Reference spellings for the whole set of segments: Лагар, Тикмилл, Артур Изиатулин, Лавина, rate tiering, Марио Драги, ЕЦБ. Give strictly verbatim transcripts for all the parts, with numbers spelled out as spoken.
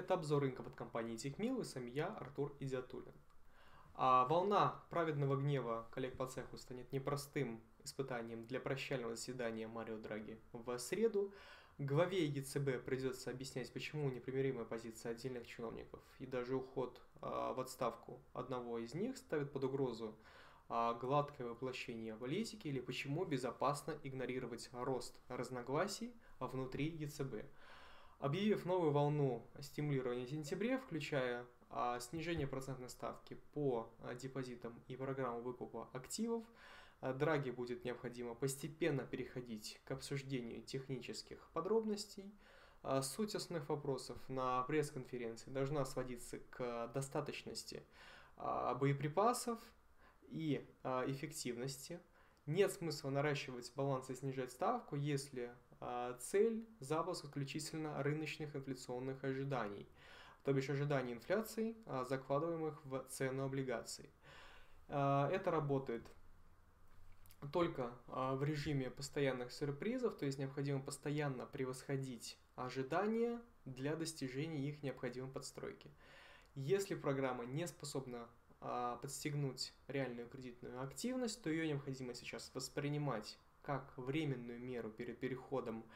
это обзор рынка под компанией Тикмилл и сам я, Артур Изиатулин. А волна праведного гнева коллег по цеху станет непростым испытанием для прощального заседания Марио Драги в среду. Главе ЕЦБ придется объяснять, почему непримиримая позиция отдельных чиновников и даже уход а, в отставку одного из них ставит под угрозу а, гладкое воплощение политики, или почему безопасно игнорировать рост разногласий внутри ЕЦБ. Объявив новую волну стимулирования в сентябре, включая а, снижение процентной ставки по а, депозитам и программу выкупа активов, Драги будет необходимо постепенно переходить к обсуждению технических подробностей. Суть основных вопросов на пресс-конференции должна сводиться к достаточности боеприпасов и эффективности. Нет смысла наращивать баланс и снижать ставку, если цель – запуск исключительно рыночных инфляционных ожиданий, то бишь ожиданий инфляции, закладываемых в цену облигаций. Это работает только в режиме постоянных сюрпризов, то есть необходимо постоянно превосходить ожидания для достижения их необходимой подстройки. Если программа не способна подстегнуть реальную кредитную активность, то ее необходимо сейчас воспринимать как временную меру перед переходом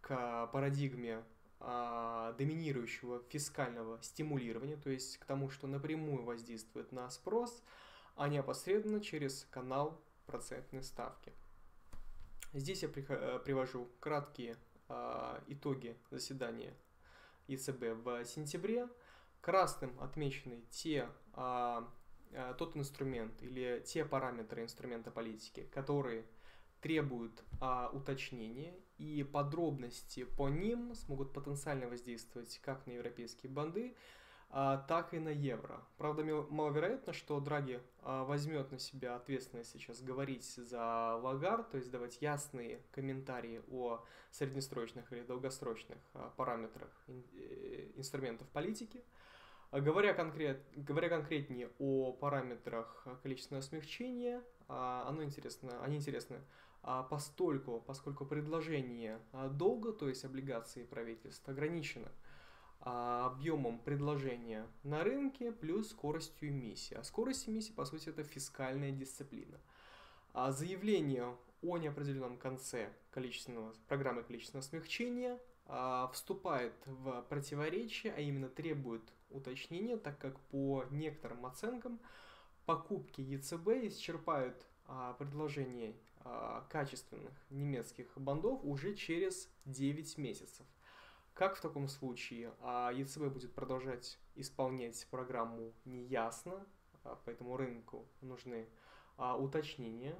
к парадигме доминирующего фискального стимулирования, то есть к тому, что напрямую воздействует на спрос, а не опосредованно через канал процентной ставки. Здесь я привожу краткие э, итоги заседания ЕЦБ в сентябре. Красным отмечены те, э, тот инструмент или те параметры инструмента политики, которые требуют э, уточнения, и подробности по ним смогут потенциально воздействовать как на европейские банды, так и на евро. Правда, маловероятно, что Драги возьмет на себя ответственность сейчас говорить за Лагар, то есть давать ясные комментарии о среднесрочных или долгосрочных параметрах инструментов политики. Говоря, конкрет, говоря конкретнее о параметрах количественного смягчения, оно интересно, они интересны постольку, поскольку предложение долга, то есть облигации правительства, ограничено объемом предложения на рынке плюс скоростью эмиссии. А скорость эмиссии, по сути, это фискальная дисциплина. А заявление о неопределенном конце количественного, программы количественного смягчения а, вступает в противоречие, а именно требует уточнения, так как по некоторым оценкам покупки ЕЦБ исчерпают а, предложение а, качественных немецких бандов уже через девять месяцев. Как в таком случае ЕЦБ будет продолжать исполнять программу неясно, поэтому рынку нужны уточнения.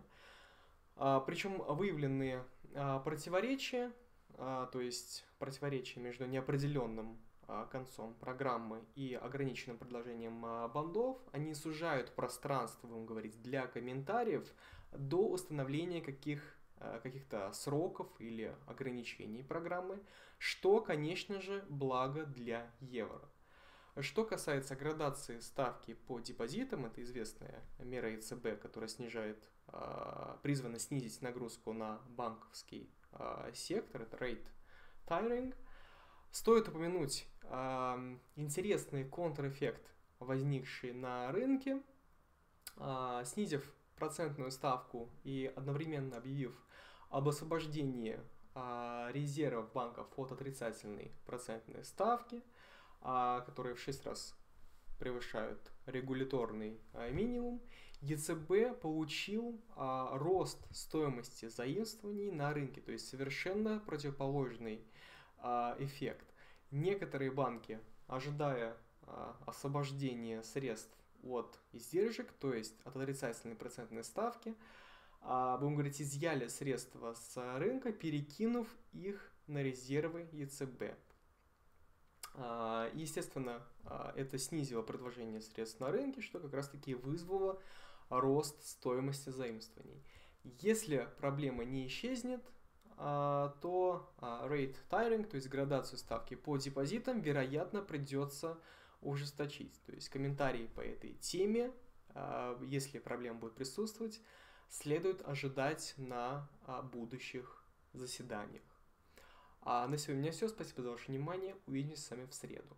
Причем выявленные противоречия, то есть противоречия между неопределенным концом программы и ограниченным предложением бандов, они сужают пространство, будем говорить, для комментариев до установления каких-то каких-то сроков или ограничений программы, что, конечно же, благо для евро. Что касается градации ставки по депозитам, это известная мера ЕЦБ, которая снижает, призвана снизить нагрузку на банковский сектор, это rate tiering. Стоит упомянуть интересный контрэффект, возникший на рынке, снизив процентную ставку и одновременно объявив об освобождении а, резервов банков от отрицательной процентной ставки, а, которые в шесть раз превышают регуляторный а, минимум, ЕЦБ получил а, рост стоимости заимствований на рынке, то есть совершенно противоположный а, эффект. Некоторые банки, ожидая а, освобождения средств от издержек, то есть от отрицательной процентной ставки, будем говорить, изъяли средства с рынка, перекинув их на резервы ЕЦБ. Естественно, это снизило предложение средств на рынке, что как раз таки вызвало рост стоимости заимствований. Если проблема не исчезнет, то rate tiering, то есть градацию ставки по депозитам, вероятно, придется ужесточить. То есть комментарии по этой теме, если проблема будет присутствовать, следует ожидать на будущих заседаниях. А на сегодня у меня все. Спасибо за ваше внимание. Увидимся с вами в среду.